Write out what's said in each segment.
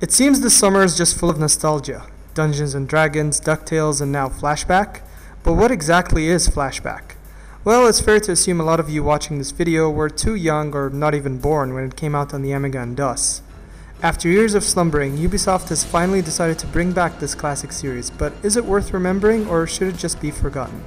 It seems this summer is just full of nostalgia. Dungeons and Dragons, DuckTales, and now Flashback. But what exactly is Flashback? Well, it's fair to assume a lot of you watching this video were too young or not even born when it came out on the Amiga and DOS. After years of slumbering, Ubisoft has finally decided to bring back this classic series, but is it worth remembering or should it just be forgotten?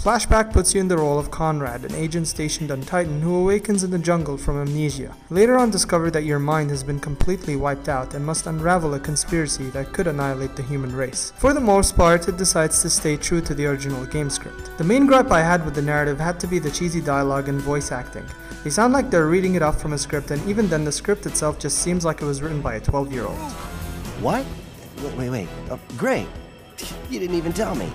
Flashback puts you in the role of Conrad, an agent stationed on Titan who awakens in the jungle from amnesia. Later on, discover that your mind has been completely wiped out and must unravel a conspiracy that could annihilate the human race. For the most part, it decides to stay true to the original game script. The main gripe I had with the narrative had to be the cheesy dialogue and voice acting. They sound like they're reading it off from a script, and even then the script itself just seems like it was written by a 12-year-old. What? Wait. Oh, great. You didn't even tell me.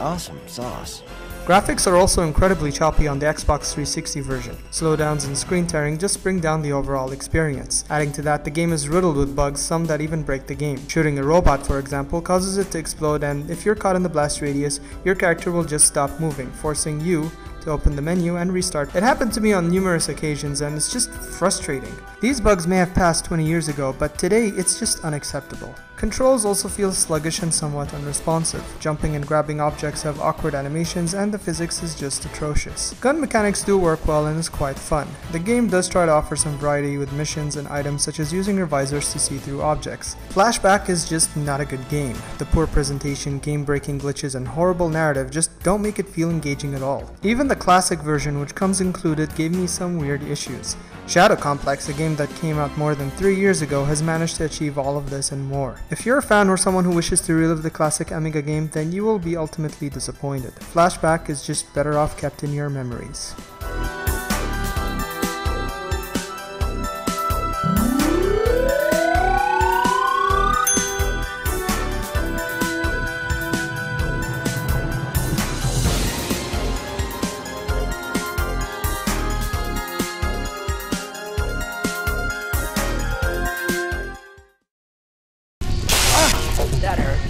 Awesome sauce. Graphics are also incredibly choppy on the Xbox 360 version. Slowdowns and screen tearing just bring down the overall experience. Adding to that, the game is riddled with bugs, some that even break the game. Shooting a robot, for example, causes it to explode, and if you're caught in the blast radius, your character will just stop moving, forcing you to open the menu and restart. It happened to me on numerous occasions, and it's just frustrating. These bugs may have passed 20 years ago, but today it's just unacceptable. Controls also feel sluggish and somewhat unresponsive. Jumping and grabbing objects have awkward animations, and the physics is just atrocious. Gun mechanics do work well and is quite fun. The game does try to offer some variety with missions and items such as using your visors to see through objects. Flashback is just not a good game. The poor presentation, game-breaking glitches, and horrible narrative just don't make it feel engaging at all. Even the classic version, which comes included, gave me some weird issues. Shadow Complex, a game that came out more than 3 years ago, has managed to achieve all of this and more. If you're a fan or someone who wishes to relive the classic Amiga game, then you will be ultimately disappointed. Flashback is just better off kept in your memories. That hurt.